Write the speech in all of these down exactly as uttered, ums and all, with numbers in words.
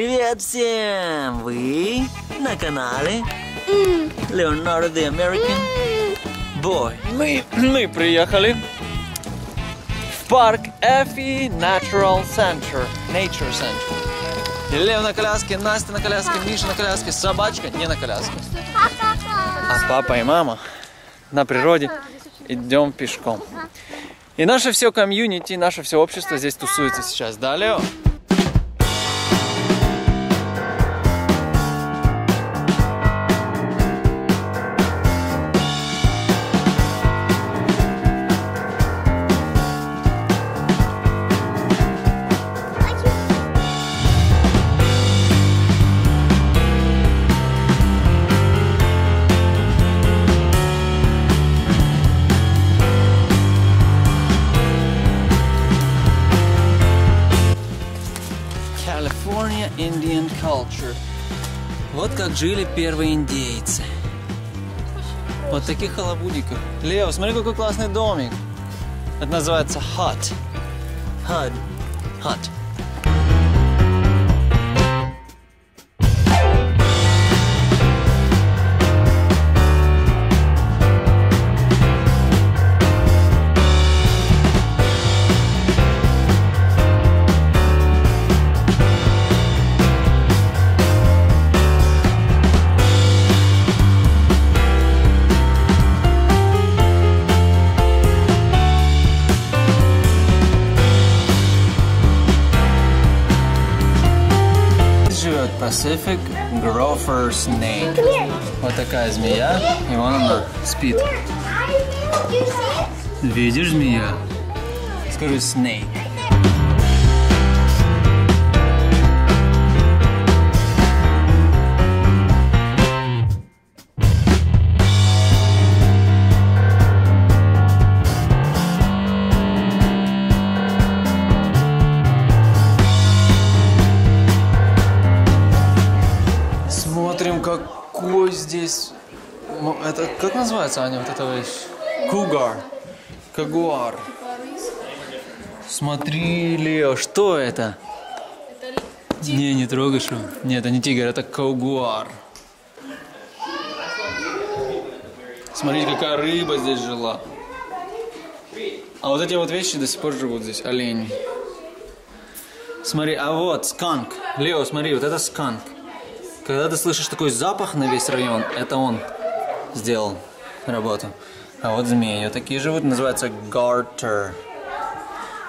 Привет всем! Вы на канале Leonardo the American Boy. Мы, мы приехали в парк Effie Natural Center. Nature Center. Елена на коляске, Настя на коляске, Миша на коляске, собачка не на коляске. А папа и мама на природе идем пешком. И наше все комьюнити, наше все общество здесь тусуется сейчас. Да, Лео? Indian culture. Вот как жили первые индейцы. Вот таких халабудиков. Лео, смотри, какой классный домик. Это называется hut. Hut. Hut. Pacific Grofer Snake. Вот такая змея, и вон она спит. Видишь, змея? Скажи snake. Какой здесь... Это, как называется, Аня, вот эта вещь? Кугар. Кагуар. Смотри, Лео, что это? это не, не трогаешь его. Нет, это не тигр, это кагуар. Смотри, какая рыба здесь жила. А вот эти вот вещи до сих пор живут здесь, олени. Смотри, а вот сканк. Лео, смотри, вот это сканк. Когда ты слышишь такой запах на весь район, это он сделал работу. А вот змеи, вот такие живут, называется garter.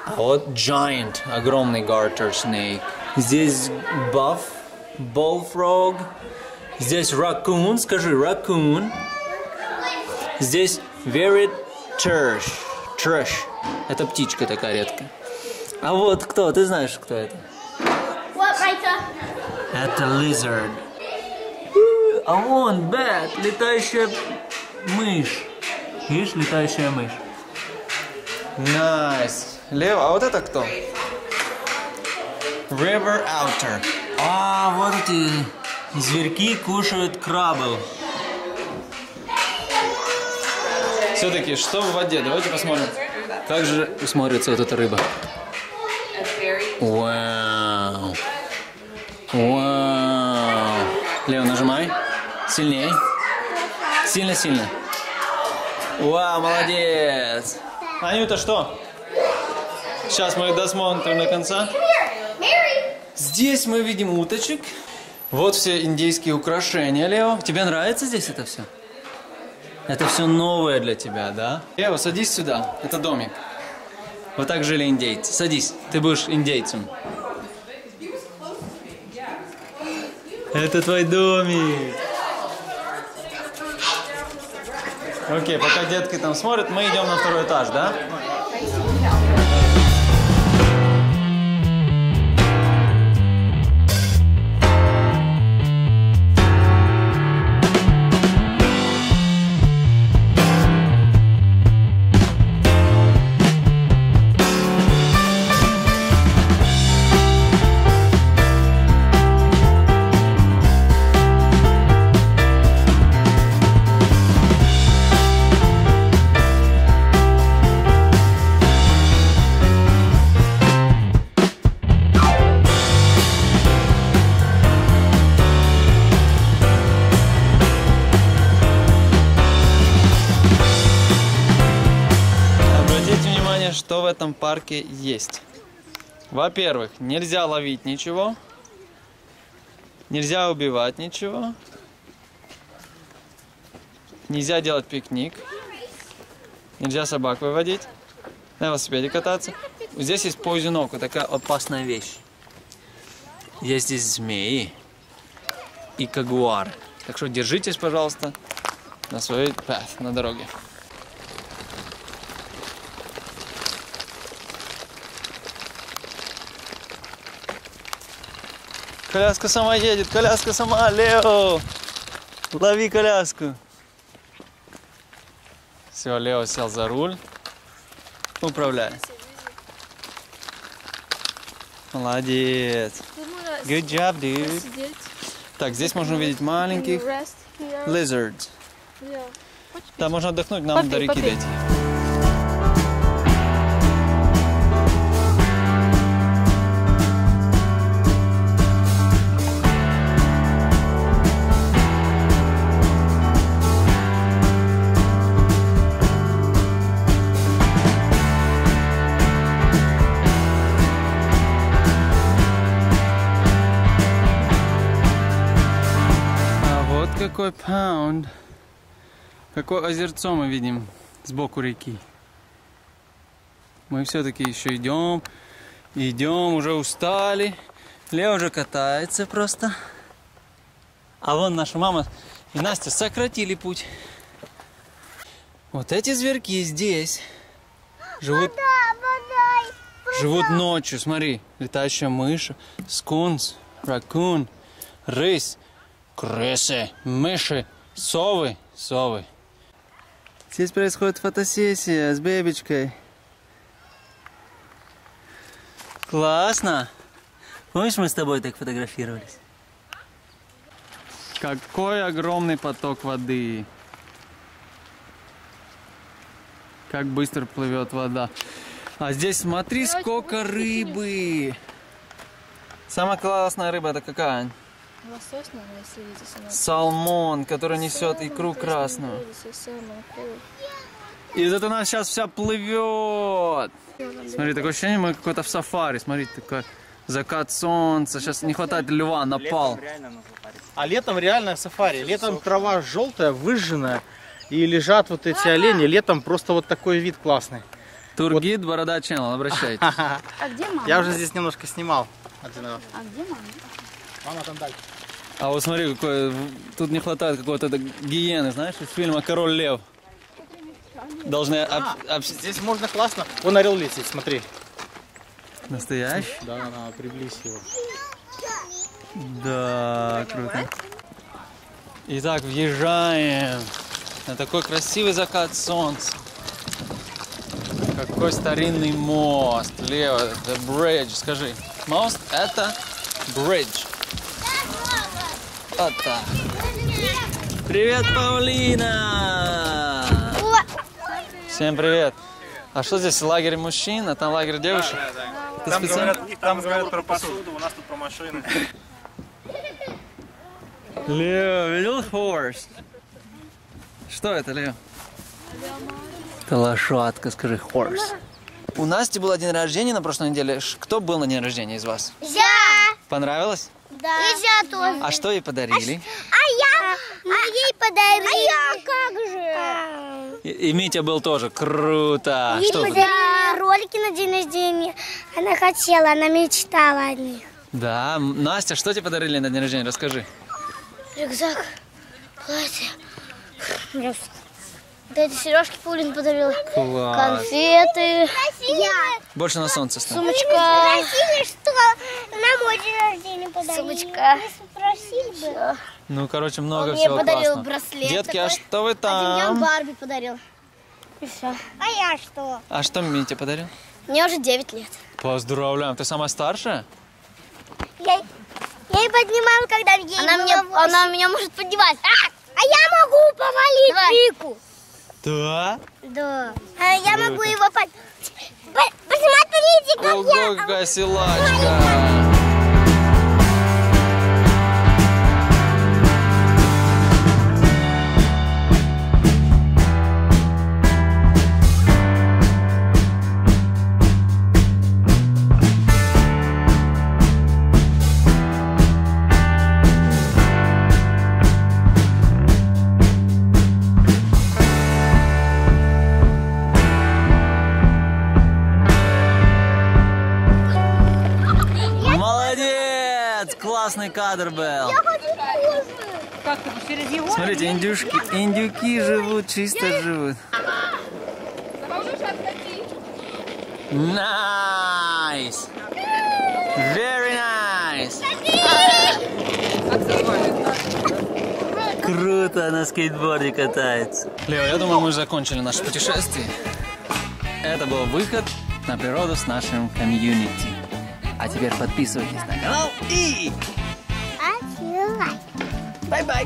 А вот giant, огромный garter snake. Здесь buff, bullfrog. Здесь raccoon, скажи raccoon. Здесь very trash, trash. Это птичка такая редкая. А вот кто, ты знаешь, кто это? Это lizard. А вон, бэт, летающая мышь. Видишь, летающая мышь. Найс. Nice. Лево, а вот это кто? River outer. А, вот эти зверьки кушают крабов. Все-таки, что в воде? Давайте посмотрим. Как же смотрится вот эта рыба? Вау. Вау. Лео, нажимай. Сильнее. Сильно-сильно. Вау, молодец. Анюта, что? Сейчас мы досмотрим до конца. Здесь мы видим уточек. Вот все индейские украшения, Лео. Тебе нравится здесь это все? Это все новое для тебя, да? Лео, садись сюда. Это домик. Вот так жили индейцы. Садись, ты будешь индейцем. Это твой домик. Окей, пока детки там смотрят, мы идем на второй этаж, да? что в этом парке есть. Во-первых, нельзя ловить ничего, нельзя убивать ничего, нельзя делать пикник, нельзя собак выводить, на велосипеде кататься. Здесь есть паузинок, вот такая опасная вещь. Есть здесь змеи и кагуары. Так что держитесь, пожалуйста, на своей пэт, на дороге. Коляска сама едет, коляска сама, Лео! Лови коляску! Все, Лео сел за руль, управляй. Молодец! Good job, dude! Так, здесь можно увидеть маленьких lizards. Там можно отдохнуть, нам до реки дойти. Какой паунд, какое озерцо мы видим сбоку реки. Мы все-таки еще идем, идем, уже устали. Лео уже катается просто. А вон наша мама и Настя сократили путь. Вот эти зверьки здесь живут, живут ночью. Смотри, летающая мышь, скунс, ракун, рысь. Крысы, мыши, совы, совы. Здесь происходит фотосессия с бебечкой. Классно! Помнишь, мы с тобой так фотографировались? Какой огромный поток воды! Как быстро плывет вода! А здесь смотри, сколько рыбы! Самая классная рыба это какая? Лосось, наверное, если видите, она... Салмон, который несет Салмон, икру красную. Видите, и вот это она сейчас вся плывет. Смотри, такое ощущение, мы какой-то в сафари. Смотри, такой закат солнца. Сейчас не хватает льва, напал. Летом а летом реально сафари. Летом трава желтая, выжженная. И лежат вот эти олени. Летом просто вот такой вид классный. Тургид, вот. Борода Channel, обращайтесь. А где мама? Я уже здесь немножко снимал. А где мама? Мама там дальше. А вот смотри, какой, тут не хватает какой-то гиены, знаешь, из фильма «Король лев». Должны... А, об, об... Здесь можно классно. Вон орел летит, смотри. Настоящий? Да, надо приблизить его. Да, круто. Итак, въезжаем на такой красивый закат солнца. Какой старинный мост. Лео, the bridge, скажи. Мост – это bridge. Вот так. Привет, Паулина! Всем привет! А что здесь лагерь мужчин, а там лагерь девушек? Да, да, да. Там, специально... говорят, там говорят про посуду, у нас тут про машины. Лео, видел хорс? Что это, Лео? Это лошадка, скажи, хорс. У Насти был день рождения на прошлой неделе. Кто был на день рождения из вас? Я! Понравилось? Да. И я тоже. А что ей подарили? А, а я, а, а ей подарили. А я как же? А. И, и Митя был тоже круто. Ей что подарили ролики на день рождения. Она хотела, она мечтала о них. Да, Настя, что тебе подарили на день рождения? Расскажи. Рюкзак, платье, плюс. Да, эти сережки Паулин подарила. Класс. Конфеты. Я. Больше на солнце стало. Сумочка. Мы спросили, что на мой день рождения подарили. Сумочка. Мы спросили бы. Ну, короче, много Он всего классного. Мне подарил браслет. Детки, такой. А что вы там? Один я Барби подарил. И все. А я что? А что Митя подарил? Мне уже девять лет. Поздравляем. Ты самая старшая? Я, я ее поднимала, когда ей она было мне, восемь. Она меня может поднимать. А, а я могу повалить Вику. Да? Да. А я Круто. Могу его под... Посмотрите, как Ого, я... Ого, какая силачка! классный кадр был. Я хочу тоже. Как ты, через его? Смотрите, индюшки, индюки живут, чисто я... живут. Найс! Very nice! Круто, на скейтборде катается. Лео, я думаю, мы закончили наше путешествие. Это был выход на природу с нашим комьюнити. А теперь подписывайтесь на канал и... Бай-бай!